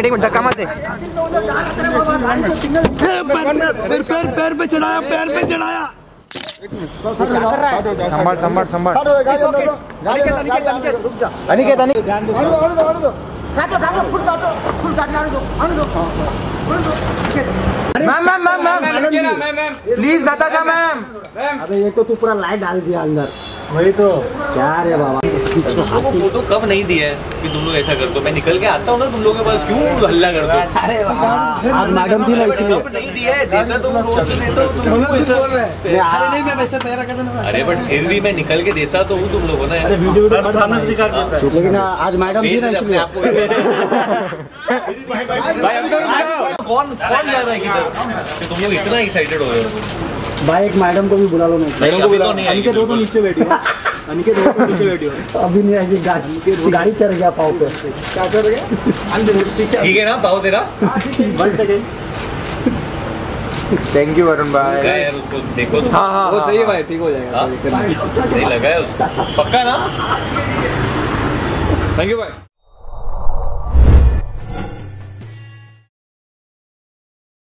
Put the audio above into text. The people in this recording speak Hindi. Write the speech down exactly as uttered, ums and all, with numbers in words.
एक मिनट धक्का मत दे। पैर पैर पैर पे चढ़ाया पैर पे चढ़ाया संभाल संभाल संभाल अनिकेत अनिकेत काटो काटो फुल काटो फुल काटो दो दो ma'am ma'am ma'am ma'am please Natasha ma'am. अरे ये तो तू पूरा लाइट डाल दिया अंदर। वही तो क्या रे बाबा तुमको फोटो कब नहीं दिया है कि तुम लोग ऐसा कर दो। मैं निकल के आता हूँ ना तुम लोगों के पास क्यों हल्ला कर दो। अरे आज मैडम थी ना इसलिए नहीं दिया है। देता तो रोज देता हूँ तुमको ऐसा। अरे नहीं मैं वैसे पैरा कर दूँगा। अरे बट फिर भी मैं निकल के देता तो हूँ तुम लोगों ने। अरे वीडियो वीडियो सामने से निकाल देता है लेकिन आज मैडम थी ना इसलिए। कौन कौन जा रहा है किधर तुम लोग इतना एक्साइटेड हो भाई। एक मैडम को भी बुला लो। मैडम को बुला लो। अनिकेत दो तो नीचे बैठी हो। अनिकेत दो तो नीचे बैठी हो। अभी नहीं आएगी गाड़ी। गाड़ी चढ़ गया पाव पे। क्या चढ़ गया? ठीक है ना पाव तेरा। One second. Thank you Varun भाई। यार उसको देखो तो। हाँ हाँ वो सही है भाई ठीक हो जाएगा। नहीं लगा है उसको। पक्का ना। थैंक यू भाई।